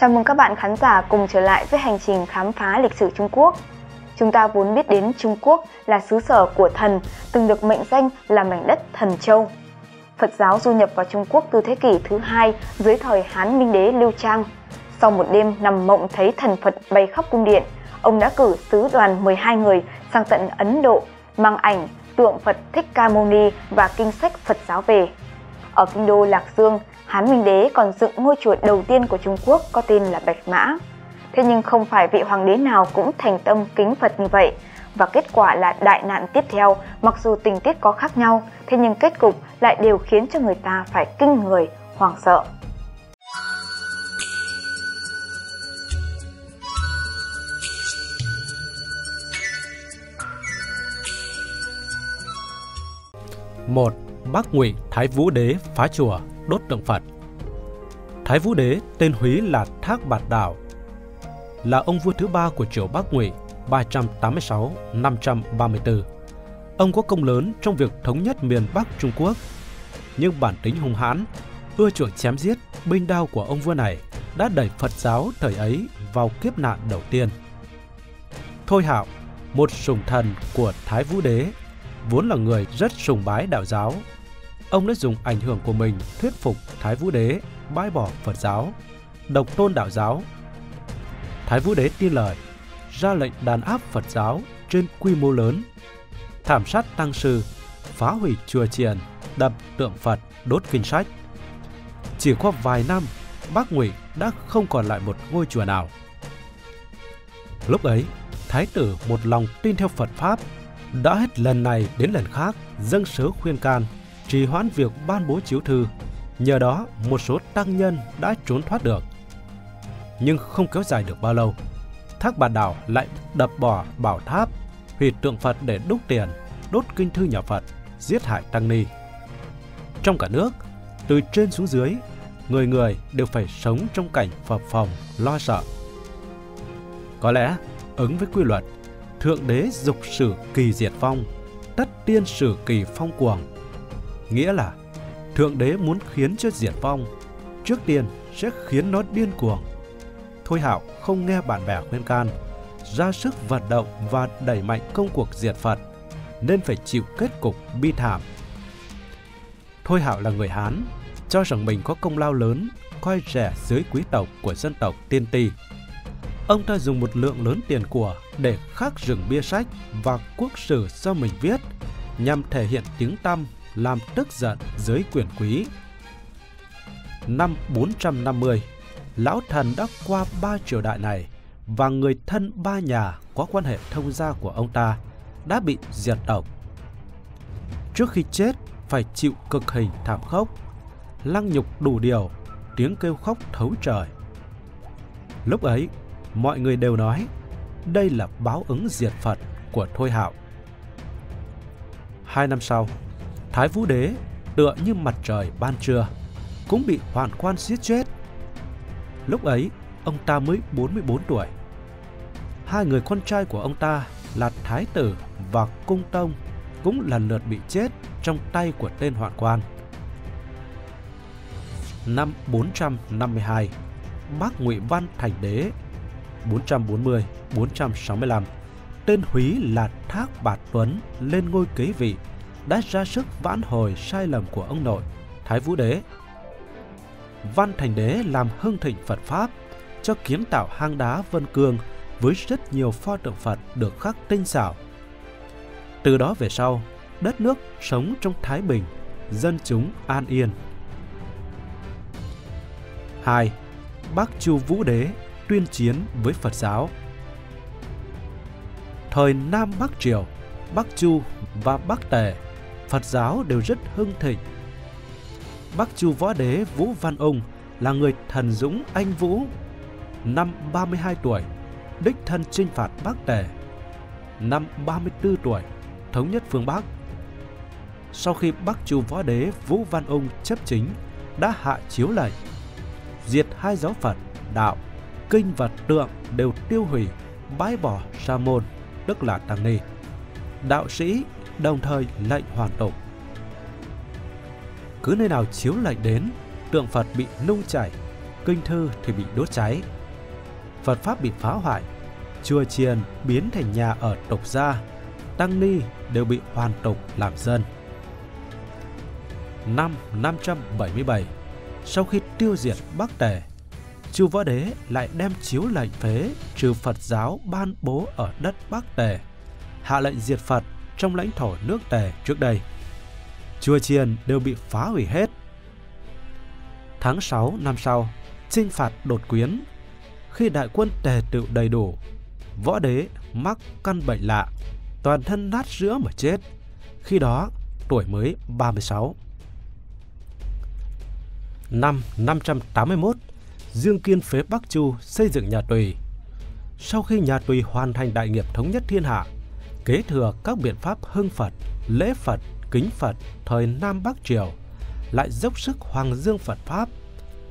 Chào mừng các bạn khán giả cùng trở lại với hành trình khám phá lịch sử Trung Quốc. Chúng ta vốn biết đến Trung Quốc là xứ sở của thần, từng được mệnh danh là mảnh đất Thần Châu. Phật giáo du nhập vào Trung Quốc từ thế kỷ thứ hai dưới thời Hán Minh Đế Lưu Trang. Sau một đêm nằm mộng thấy thần Phật bay khắp cung điện, ông đã cử sứ đoàn 12 người sang tận Ấn Độ, mang ảnh, tượng Phật Thích Ca Mâu Ni và kinh sách Phật giáo về. Ở kinh đô Lạc Dương, Hán Minh Đế còn dựng ngôi chùa đầu tiên của Trung Quốc có tên là Bạch Mã. Thế nhưng không phải vị hoàng đế nào cũng thành tâm kính Phật như vậy, và kết quả là đại nạn tiếp theo, mặc dù tình tiết có khác nhau, thế nhưng kết cục lại đều khiến cho người ta phải kinh người, hoảng sợ. Một, Bắc Ngụy Thái Vũ Đế phá chùa, đốt tượng Phật. Thái Vũ Đế tên Húy là Thác Bạt Đạo, là ông vua thứ ba của triều Bắc Ngụy 386-534. Ông có công lớn trong việc thống nhất miền Bắc Trung Quốc, nhưng bản tính hung hãn, ưa chuộng chém giết, binh đao của ông vua này đã đẩy Phật giáo thời ấy vào kiếp nạn đầu tiên. Thôi Hạo, một sủng thần của Thái Vũ Đế, vốn là người rất sùng bái đạo giáo, ông đã dùng ảnh hưởng của mình thuyết phục Thái Vũ Đế bãi bỏ Phật giáo, độc tôn đạo giáo. Thái Vũ Đế tin lời, ra lệnh đàn áp Phật giáo trên quy mô lớn, thảm sát tăng sư, phá hủy chùa chiền, đập tượng Phật, đốt kinh sách. Chỉ qua vài năm, Bắc Ngụy đã không còn lại một ngôi chùa nào. Lúc ấy, Thái tử một lòng tin theo Phật Pháp, đã hết lần này đến lần khác dâng sớ khuyên can, trì hoãn việc ban bố chiếu thư. Nhờ đó, một số tăng nhân đã trốn thoát được. Nhưng không kéo dài được bao lâu, Thác Bạt Đạo lại đập bỏ bảo tháp, hủy tượng Phật để đúc tiền, đốt kinh thư nhà Phật, giết hại tăng ni. Trong cả nước, từ trên xuống dưới, người người đều phải sống trong cảnh phập phồng, lo sợ. Có lẽ, ứng với quy luật, Thượng Đế dục sử kỳ diệt vong, tất tiên sử kỳ phong cuồng. Nghĩa là, Thượng Đế muốn khiến cho diệt vong, trước tiên sẽ khiến nó điên cuồng. Thôi Hạo không nghe bạn bè khuyên can, ra sức vận động và đẩy mạnh công cuộc diệt Phật, nên phải chịu kết cục bi thảm. Thôi Hạo là người Hán, cho rằng mình có công lao lớn, coi rẻ dưới quý tộc của dân tộc Tiên Ti. Ông ta dùng một lượng lớn tiền của để khắc rừng bia sách và quốc sử do mình viết, nhằm thể hiện tiếng tăm, làm tức giận giới quyền quý. Năm 450, lão thần đã qua ba triều đại này, và người thân ba nhà có quan hệ thông gia của ông ta đã bị diệt tộc. Trước khi chết phải chịu cực hình thảm khốc, lăng nhục đủ điều, tiếng kêu khóc thấu trời. Lúc ấy, mọi người đều nói đây là báo ứng diệt Phật của Thôi Hạo. 2 năm sau, Thái Vũ Đế tựa như mặt trời ban trưa, cũng bị Hoạn Quan giết chết. Lúc ấy, ông ta mới 44 tuổi. Hai người con trai của ông ta là Thái Tử và Cung Tông cũng lần lượt bị chết trong tay của tên Hoạn Quan. Năm 452, Bắc Ngụy Văn thành đế. 440-465, tên Húy là Thác Bạt Tuấn lên ngôi kế vị, đã ra sức vãn hồi sai lầm của ông nội Thái Vũ Đế. Văn thành đế làm hưng thịnh Phật Pháp, cho kiến tạo hang đá Vân Cương với rất nhiều pho tượng Phật được khắc tinh xảo. Từ đó về sau, đất nước sống trong thái bình, dân chúng an yên. 2. Bắc Chu Vũ Đế tuyên chiến với Phật giáo. Thời Nam Bắc Triều, Bắc Chu và Bắc Tề, Phật giáo đều rất hưng thịnh. Bắc Chu Võ Đế Vũ Văn Ung là người thần dũng anh vũ. Năm 32 tuổi, đích thân chinh phạt Bắc Tề. Năm 34 tuổi, thống nhất phương Bắc. Sau khi Bắc Chu Võ Đế Vũ Văn Ung chấp chính, đã hạ chiếu lệnh, diệt hai giáo Phật, đạo, kinh và tượng đều tiêu hủy, bãi bỏ sa môn, tức là tăng ni, đạo sĩ, đồng thời lệnh hoàn tục. Cứ nơi nào chiếu lệnh đến, tượng Phật bị nung chảy, kinh thư thì bị đốt cháy, Phật pháp bị phá hoại, chùa chiền biến thành nhà ở tục gia, tăng ni đều bị hoàn tục làm dân. Năm 577, sau khi tiêu diệt Bắc Tề, Chu Võ Đế lại đem chiếu lệnh phế trừ Phật giáo ban bố ở đất Bắc Tề, hạ lệnh diệt Phật trong lãnh thổ nước Tề trước đây. Chùa chiền đều bị phá hủy hết. Tháng 6 năm sau, chinh phạt đột quyến. Khi đại quân Tề tựu đầy đủ, Võ Đế mắc căn bệnh lạ, toàn thân nát rữa mà chết. Khi đó, tuổi mới 36. Năm 581, Dương Kiên phế Bắc Chu xây dựng Nhà Tùy. Sau khi Nhà Tùy hoàn thành đại nghiệp thống nhất thiên hạ, kế thừa các biện pháp hưng Phật, lễ Phật, kính Phật thời Nam Bắc Triều, lại dốc sức hoàng dương Phật pháp,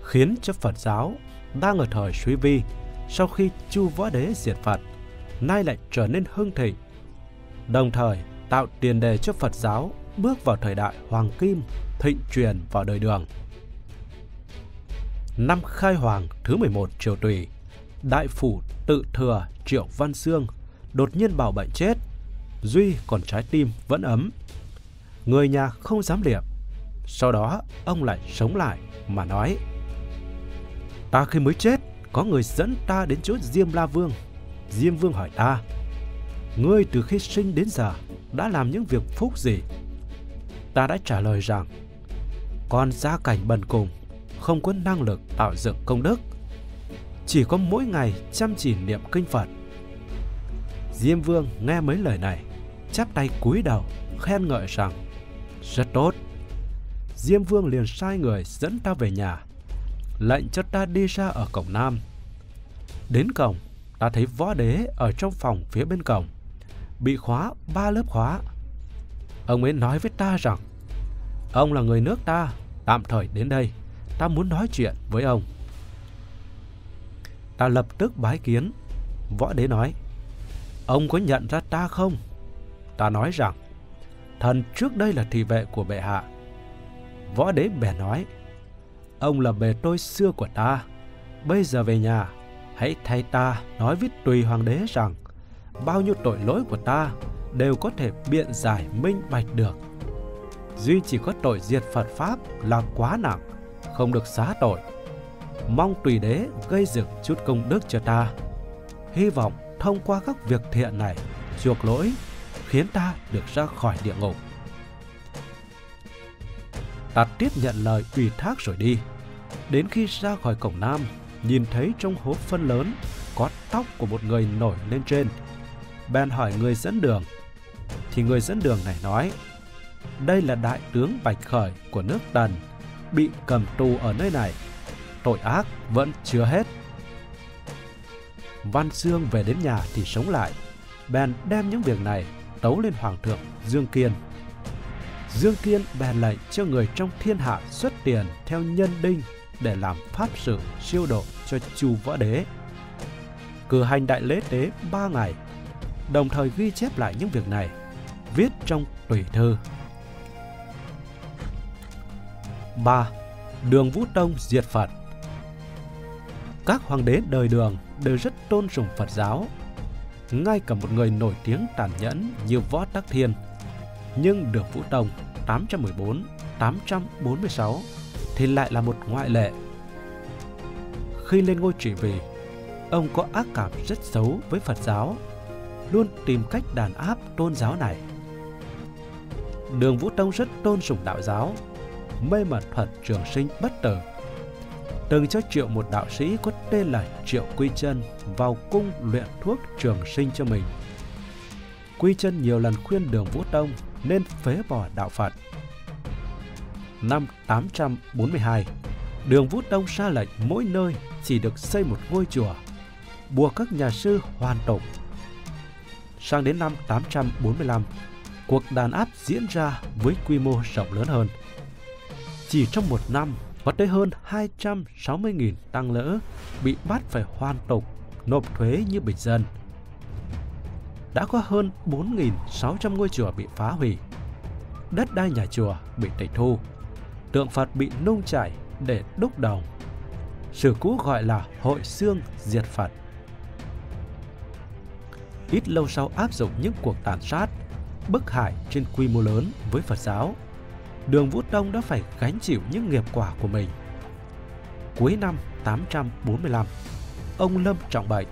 khiến cho Phật giáo đang ở thời suy vi sau khi Chu Võ Đế diệt Phật, nay lại trở nên hưng thịnh, đồng thời tạo tiền đề cho Phật giáo bước vào thời đại hoàng kim, thịnh truyền vào đời Đường. Năm Khai Hoàng thứ 11 Triều Tùy, đại phủ tự thừa Triệu Văn Xương đột nhiên bào bệnh chết, duy còn trái tim vẫn ấm. Người nhà không dám liệm. Sau đó ông lại sống lại mà nói: "Ta khi mới chết, có người dẫn ta đến chỗ Diêm La Vương. Diêm Vương hỏi ta: Ngươi từ khi sinh đến giờ đã làm những việc phúc gì? Ta đã trả lời rằng: Con gia cảnh bần cùng, không có năng lực tạo dựng công đức, chỉ có mỗi ngày chăm chỉ niệm kinh Phật. Diêm Vương nghe mấy lời này, chắp tay cúi đầu khen ngợi rằng: Rất tốt. Diêm Vương liền sai người dẫn ta về nhà, lệnh cho ta đi ra ở cổng nam. Đến cổng, ta thấy Võ Đế ở trong phòng phía bên cổng, bị khóa 3 lớp khóa. Ông ấy nói với ta rằng: Ông là người nước ta, tạm thời đến đây, ta muốn nói chuyện với ông. Ta lập tức bái kiến. Võ Đế nói: Ông có nhận ra ta không? Ta nói rằng: Thần trước đây là thị vệ của bệ hạ. Võ Đế bèn nói: Ông là bề tôi xưa của ta. Bây giờ về nhà, hãy thay ta nói với Tùy Hoàng Đế rằng bao nhiêu tội lỗi của ta đều có thể biện giải minh bạch được. Duy chỉ có tội diệt Phật pháp là quá nặng, không được xá tội. Mong Tùy Đế gây dựng chút công đức cho ta. Hy vọng thông qua các việc thiện này chuộc lỗi, khiến ta được ra khỏi địa ngục. Ta tiếp nhận lời ủy thác rồi đi. Đến khi ra khỏi cổng nam, nhìn thấy trong hố phân lớn có tóc của một người nổi lên trên, bèn hỏi người dẫn đường. Thì người dẫn đường này nói: Đây là đại tướng Bạch Khởi của nước Tần, bị cầm tù ở nơi này, tội ác vẫn chưa hết. Văn Xương về đến nhà thì sống lại, bèn đem những việc này tấu lên Hoàng thượng Dương Kiên. Dương Kiên bèn lệnh cho người trong thiên hạ xuất tiền theo nhân đinh để làm pháp sự siêu độ cho Chu Võ Đế, cử hành đại lễ tế 3 ngày, đồng thời ghi chép lại những việc này, viết trong Tùy Thư. 3. Đường Vũ Tông diệt Phật. Các hoàng đế đời Đường đều rất tôn sùng Phật giáo. Ngay cả một người nổi tiếng tàn nhẫn như Võ Tắc Thiên, nhưng Đường Vũ Tông 814-846 thì lại là một ngoại lệ. Khi lên ngôi trị vì, ông có ác cảm rất xấu với Phật giáo, luôn tìm cách đàn áp tôn giáo này. Đường Vũ Tông rất tôn sùng đạo giáo, mê mẩn thuật trường sinh bất tử, từng cho triệu một đạo sĩ có tên là Triệu Quy Chân vào cung luyện thuốc trường sinh cho mình. Quy Chân nhiều lần khuyên Đường Vũ Tông nên phế bỏ đạo Phật. Năm 842, Đường Vũ Tông ra lệnh mỗi nơi chỉ được xây một ngôi chùa, buộc các nhà sư hoàn tục. Sang đến năm 845, cuộc đàn áp diễn ra với quy mô rộng lớn hơn. Chỉ trong một năm có tới hơn 260.000 tăng lữ bị bắt phải hoàn tục, nộp thuế như bình dân. Đã có hơn 4.600 ngôi chùa bị phá hủy, đất đai nhà chùa bị tịch thu, tượng Phật bị nung chảy để đúc đồng, sử cũ gọi là Hội Xương Diệt Phật. Ít lâu sau áp dụng những cuộc tàn sát, bức hại trên quy mô lớn với Phật giáo, Đường Vũ Tông đã phải gánh chịu những nghiệp quả của mình. Cuối năm 845, ông lâm trọng bệnh.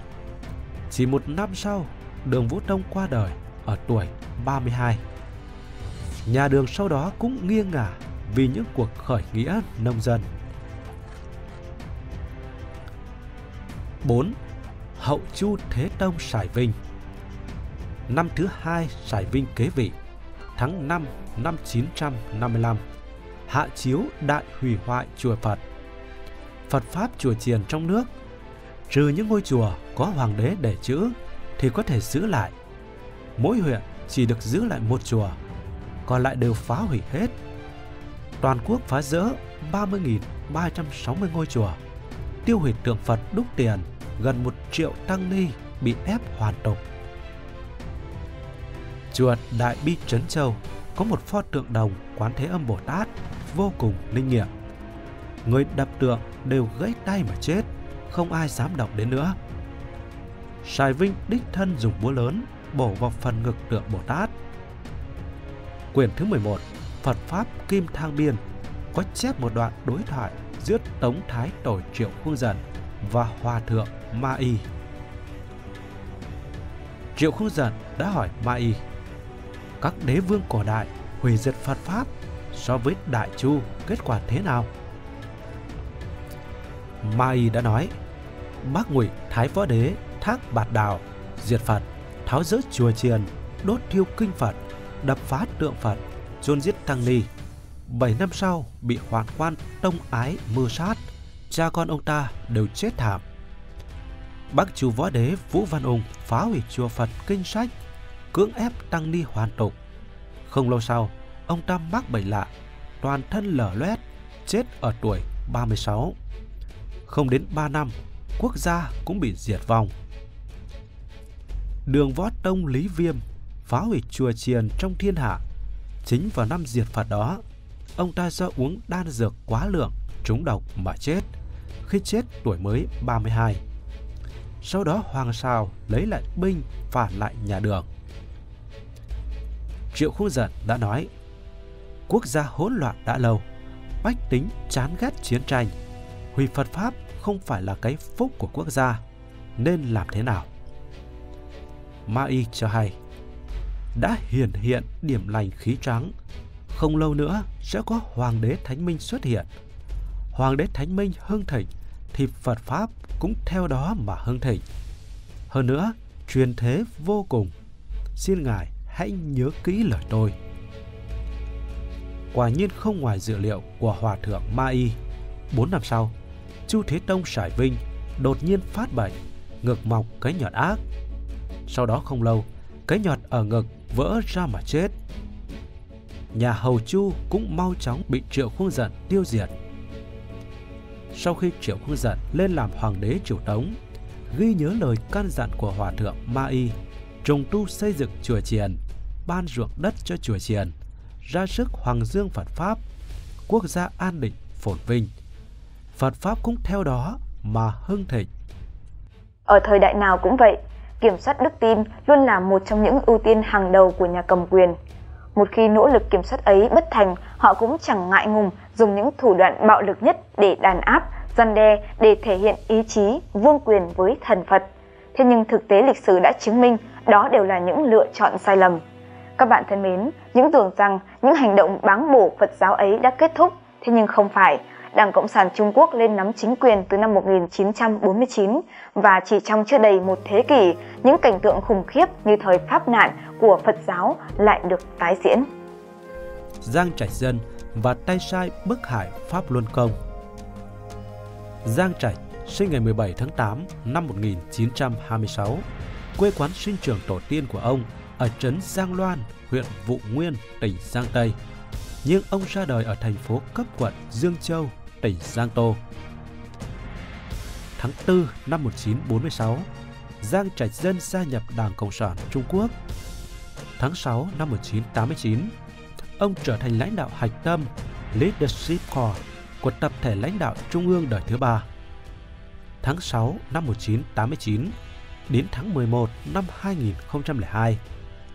Chỉ một năm sau, Đường Vũ Tông qua đời ở tuổi 32. Nhà Đường sau đó cũng nghiêng ngả vì những cuộc khởi nghĩa nông dân. 4. Hậu Chu Thế Tông Sài Vinh. Năm thứ hai Sài Vinh kế vị, tháng 5 năm 955, hạ chiếu đại hủy hoại chùa Phật. Phật pháp chùa chiền trong nước, trừ những ngôi chùa có hoàng đế để chữ thì có thể giữ lại. Mỗi huyện chỉ được giữ lại một chùa, còn lại đều phá hủy hết. Toàn quốc phá rỡ 30.360 ngôi chùa, tiêu hủy tượng Phật đúc tiền, gần 1 triệu tăng ni bị ép hoàn tục. Chùa Đại Bi Trấn Châu có một pho tượng đồng Quán Thế Âm Bồ Tát vô cùng linh nghiệm. Người đập tượng đều gãy tay mà chết, không ai dám động đến nữa. Sài Vinh đích thân dùng búa lớn bổ vào phần ngực tượng Bồ Tát. Quyển thứ 11 Phật Pháp Kim Thang Biên có chép một đoạn đối thoại giữa Tống Thái Tổ Triệu Khuông Dận và Hòa Thượng Ma Y. Triệu Khuông Dận đã hỏi Ma Y: các đế vương cổ đại hủy diệt Phật Pháp, so với Đại Chu kết quả thế nào? Ma Y đã nói: Bắc Ngụy Thái Võ Đế Thác Bạt Đạo diệt Phật, tháo rỡ chùa chiền, đốt thiêu kinh Phật, đập phá tượng Phật, chôn giết tăng ni. 7 năm sau bị Hoạn Quan tông ái mưu sát, cha con ông ta đều chết thảm. Bắc Chu Võ Đế Vũ Văn Ung phá hủy chùa Phật kinh sách, cưỡng ép tăng ni hoàn tục. Không lâu sau, ông ta mắc bệnh lạ, toàn thân lở loét, chết ở tuổi 36. Không đến 3 năm, quốc gia cũng bị diệt vong. Đường Võ Tông Lý Viêm phá hủy chùa chiền trong thiên hạ. Chính vào năm diệt Phật đó, ông ta do uống đan dược quá lượng, trúng độc mà chết, khi chết tuổi mới 32. Sau đó Hoàng Sào lấy lại binh phản lại nhà Đường. Triệu Khuông Dận đã nói: quốc gia hỗn loạn đã lâu, bách tính chán ghét chiến tranh, hủy Phật Pháp không phải là cái phúc của quốc gia, nên làm thế nào? Ma Y cho hay: đã hiển hiện điểm lành khí trắng, không lâu nữa sẽ có Hoàng đế Thánh Minh xuất hiện. Hoàng đế Thánh Minh hưng thịnh thì Phật Pháp cũng theo đó mà hưng thịnh. Hơn nữa, truyền thế vô cùng. Xin ngài hãy nhớ kỹ lời tôi. Quả nhiên không ngoài dự liệu của Hòa Thượng Ma Y, 4 năm sau, Chu Thế Tông Sài Vinh đột nhiên phát bệnh, ngực mọc cái nhọt ác. Sau đó không lâu, cái nhọt ở ngực vỡ ra mà chết. Nhà Hầu Chu cũng mau chóng bị Triệu Khuông Dận tiêu diệt. Sau khi Triệu Khuông Dận lên làm hoàng đế chủ Tống, ghi nhớ lời căn dặn của Hòa Thượng Ma Y, trùng tu xây dựng chùa chiền, ban ruộng đất cho chùa chiền, ra sức hoàng dương Phật Pháp, quốc gia an định phồn vinh. Phật Pháp cũng theo đó mà hưng thịnh. Ở thời đại nào cũng vậy, kiểm soát đức tin luôn là một trong những ưu tiên hàng đầu của nhà cầm quyền. Một khi nỗ lực kiểm soát ấy bất thành, họ cũng chẳng ngại ngùng dùng những thủ đoạn bạo lực nhất để đàn áp, răn đe, để thể hiện ý chí vương quyền với thần Phật. Thế nhưng thực tế lịch sử đã chứng minh đó đều là những lựa chọn sai lầm. Các bạn thân mến, những tưởng rằng những hành động báng bổ Phật giáo ấy đã kết thúc, thế nhưng không phải. Đảng Cộng sản Trung Quốc lên nắm chính quyền từ năm 1949 và chỉ trong chưa đầy một thế kỷ, những cảnh tượng khủng khiếp như thời Pháp nạn của Phật giáo lại được tái diễn. Giang Trạch Dân và tay sai bức hại Pháp Luân Công. Giang Trạch sinh ngày 17 tháng 8 năm 1926, quê quán sinh trưởng tổ tiên của ông ở trấn Giang Loan, huyện Vụ Nguyên, tỉnh Giang Tây. Nhưng ông ra đời ở thành phố cấp quận Dương Châu, tỉnh Giang Tô. Tháng 4 năm 1946, Giang Trạch Dân gia nhập Đảng Cộng sản Trung Quốc. Tháng 6 năm 1989, ông trở thành lãnh đạo hạch tâm Leadership Corps của tập thể lãnh đạo Trung ương đời thứ ba, tháng 6 năm 1989 đến tháng 11 năm 2002,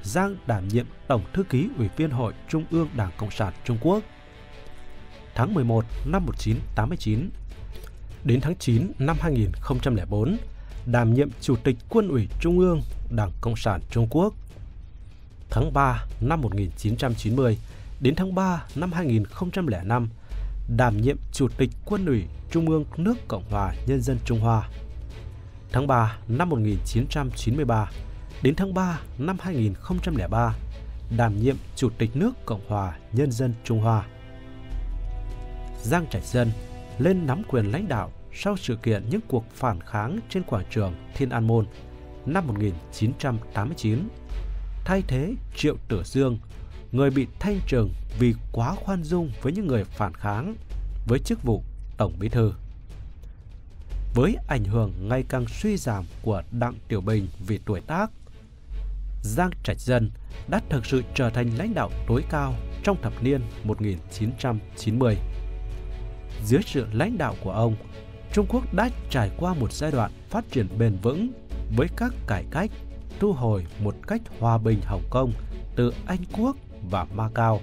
Giang đảm nhiệm Tổng Thư ký Ủy viên Hội Trung ương Đảng Cộng sản Trung Quốc. Tháng 11 năm 1989 đến tháng 9 năm 2004, đảm nhiệm Chủ tịch Quân ủy Trung ương Đảng Cộng sản Trung Quốc. Tháng 3 năm 1990 đến tháng 3 năm 2005, đảm nhiệm Chủ tịch Quân ủy Trung ương nước Cộng hòa Nhân dân Trung Hoa. Tháng 3 năm 1993 đến tháng 3 năm 2003, đảm nhiệm Chủ tịch nước Cộng hòa Nhân dân Trung Hoa. Giang Trạch Dân lên nắm quyền lãnh đạo sau sự kiện những cuộc phản kháng trên quảng trường Thiên An Môn năm 1989, thay thế Triệu Tử Dương, người bị thanh trừng vì quá khoan dung với những người phản kháng, với chức vụ Tổng Bí thư. Với ảnh hưởng ngày càng suy giảm của Đặng Tiểu Bình vì tuổi tác, Giang Trạch Dân đã thực sự trở thành lãnh đạo tối cao trong thập niên 1990. Dưới sự lãnh đạo của ông, Trung Quốc đã trải qua một giai đoạn phát triển bền vững với các cải cách, thu hồi một cách hòa bình Hồng Kông từ Anh Quốc và Macau,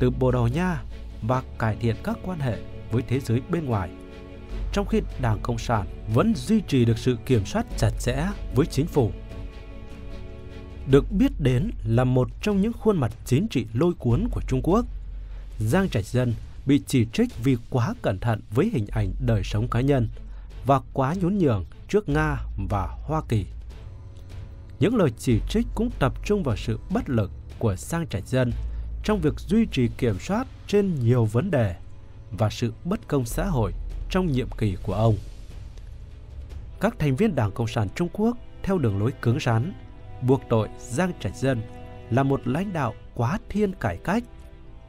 từ Bồ Đào Nha, và cải thiện các quan hệ với thế giới bên ngoài, trong khi Đảng Cộng sản vẫn duy trì được sự kiểm soát chặt chẽ với chính phủ. Được biết đến là một trong những khuôn mặt chính trị lôi cuốn của Trung Quốc, Giang Trạch Dân bị chỉ trích vì quá cẩn thận với hình ảnh đời sống cá nhân và quá nhún nhường trước Nga và Hoa Kỳ. Những lời chỉ trích cũng tập trung vào sự bất lực của Giang Trạch Dân trong việc duy trì kiểm soát trên nhiều vấn đề và sự bất công xã hội trong nhiệm kỳ của ông. Các thành viên Đảng Cộng sản Trung Quốc theo đường lối cứng rắn buộc tội Giang Trạch Dân là một lãnh đạo quá thiên cải cách,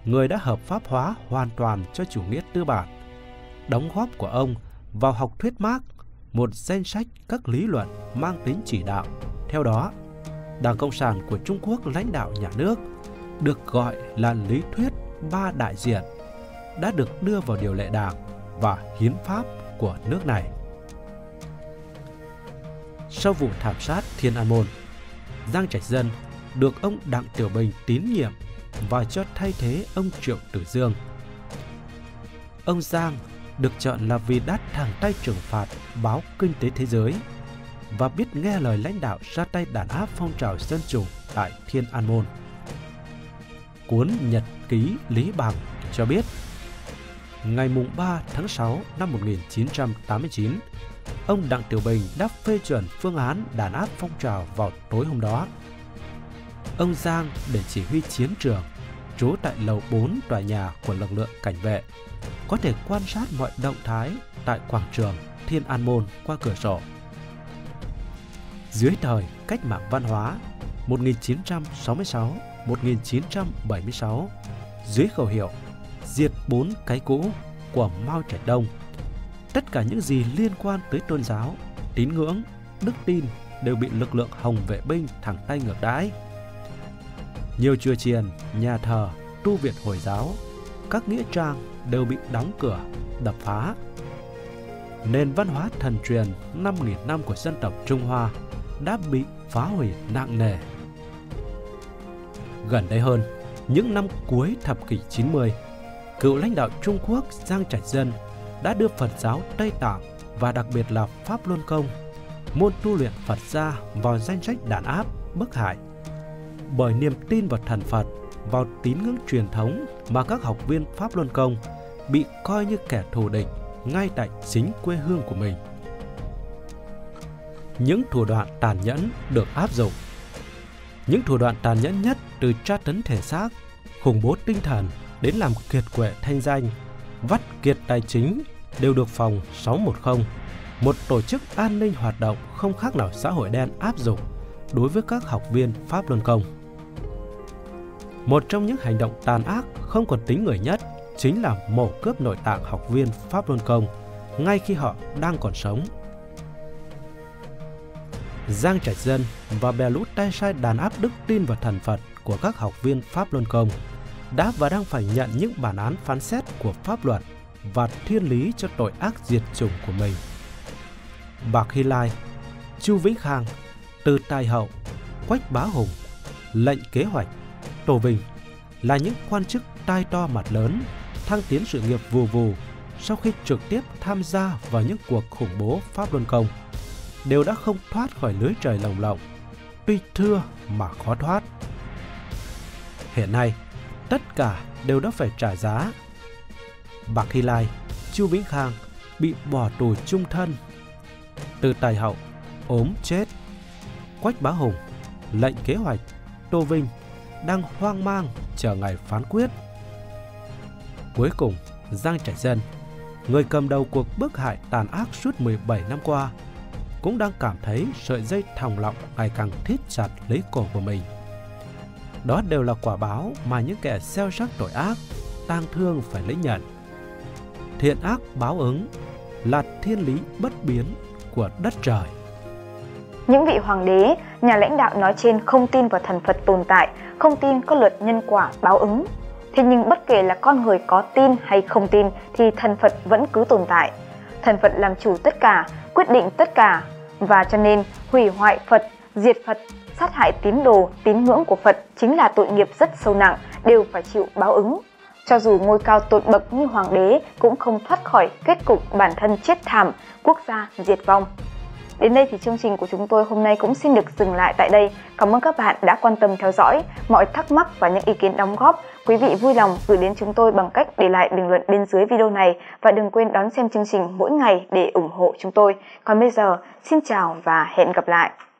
người đã hợp pháp hóa hoàn toàn cho chủ nghĩa tư bản. Đóng góp của ông vào học thuyết Marx, một danh sách các lý luận mang tính chỉ đạo. Theo đó, Đảng Cộng sản của Trung Quốc lãnh đạo nhà nước được gọi là lý thuyết ba đại diện, đã được đưa vào điều lệ đảng và hiến pháp của nước này. Sau vụ thảm sát Thiên An Môn, Giang Trạch Dân được ông Đặng Tiểu Bình tín nhiệm và cho thay thế ông Triệu Tử Dương. Ông Giang được chọn là vì đã thẳng tay trừng phạt báo Kinh tế Thế giới và biết nghe lời lãnh đạo ra tay đàn áp phong trào dân chủ tại Thiên An Môn. Cuốn Nhật ký Lý Bằng cho biết, ngày 3 tháng 6 năm 1989, ông Đặng Tiểu Bình đã phê chuẩn phương án đàn áp phong trào vào tối hôm đó. Ông Giang để chỉ huy chiến trường, trú tại lầu 4 tòa nhà của lực lượng cảnh vệ, có thể quan sát mọi động thái tại quảng trường Thiên An Môn qua cửa sổ. Dưới thời Cách mạng Văn hóa 1966-1976, dưới khẩu hiệu "Diệt bốn cái cũ" của Mao Trạch Đông, tất cả những gì liên quan tới tôn giáo, tín ngưỡng, đức tin đều bị lực lượng Hồng vệ binh thẳng tay ngược đãi. Nhiều chùa chiền, nhà thờ, tu viện Hồi giáo, các nghĩa trang đều bị đóng cửa, đập phá. Nền văn hóa thần truyền 5.000 năm của dân tộc Trung Hoa đã bị phá hủy nặng nề. Gần đây hơn, những năm cuối thập kỷ 90, cựu lãnh đạo Trung Quốc Giang Trạch Dân đã đưa Phật giáo Tây Tạng và đặc biệt là Pháp Luân Công, môn tu luyện Phật gia, vào danh sách đàn áp, bức hại, bởi niềm tin vào thần Phật, vào tín ngưỡng truyền thống mà các học viên Pháp Luân Công bị coi như kẻ thù địch ngay tại chính quê hương của mình. Những thủ đoạn tàn nhẫn được áp dụng. Những thủ đoạn tàn nhẫn nhất, từ tra tấn thể xác, khủng bố tinh thần đến làm kiệt quệ thanh danh, vắt kiệt tài chính, đều được phòng 610, một tổ chức an ninh hoạt động không khác nào xã hội đen, áp dụng đối với các học viên Pháp Luân Công. Một trong những hành động tàn ác không còn tính người nhất chính là mổ cướp nội tạng học viên Pháp Luân Công ngay khi họ đang còn sống. Giang Trạch Dân và bè lũ tay sai đàn áp đức tin và thần Phật của các học viên Pháp Luân Công đã và đang phải nhận những bản án phán xét của pháp luật và thiên lý cho tội ác diệt chủng của mình. Bạc Hy Lai, Chu Vĩnh Khang, Từ Tài Hậu, Quách Bá Hùng, Lệnh Kế Hoạch, Tô Vinh là những quan chức tai to mặt lớn, thăng tiến sự nghiệp vù vù sau khi trực tiếp tham gia vào những cuộc khủng bố Pháp Luân Công, đều đã không thoát khỏi lưới trời lồng lộng, tuy thưa mà khó thoát. Hiện nay, tất cả đều đã phải trả giá. Bạc Hy Lai, Chu Vĩnh Khang bị bỏ tù chung thân, Từ Tài Hậu ốm chết, Quách Bá Hùng, Lệnh Kế Hoạch, Tô Vinh đang hoang mang chờ ngày phán quyết. Cuối cùng, Giang Trạch Dân, người cầm đầu cuộc bức hại tàn ác suốt 17 năm qua, cũng đang cảm thấy sợi dây thòng lọng ngày càng thít chặt lấy cổ của mình. Đó đều là quả báo mà những kẻ gieo rắc tội ác, tang thương phải lĩnh nhận. Thiện ác báo ứng là thiên lý bất biến của đất trời. Những vị hoàng đế, nhà lãnh đạo nói trên không tin vào thần Phật tồn tại, không tin có luật nhân quả báo ứng. Thế nhưng bất kể là con người có tin hay không tin thì thần Phật vẫn cứ tồn tại. Thần Phật làm chủ tất cả, quyết định tất cả. Và cho nên hủy hoại Phật, diệt Phật, sát hại tín đồ, tín ngưỡng của Phật chính là tội nghiệp rất sâu nặng, đều phải chịu báo ứng. Cho dù ngôi cao tột bậc như hoàng đế cũng không thoát khỏi kết cục bản thân chết thảm, quốc gia diệt vong. Đến đây thì chương trình của chúng tôi hôm nay cũng xin được dừng lại tại đây. Cảm ơn các bạn đã quan tâm theo dõi. Mọi thắc mắc và những ý kiến đóng góp, quý vị vui lòng gửi đến chúng tôi bằng cách để lại bình luận bên dưới video này. Và đừng quên đón xem chương trình mỗi ngày để ủng hộ chúng tôi. Còn bây giờ, xin chào và hẹn gặp lại.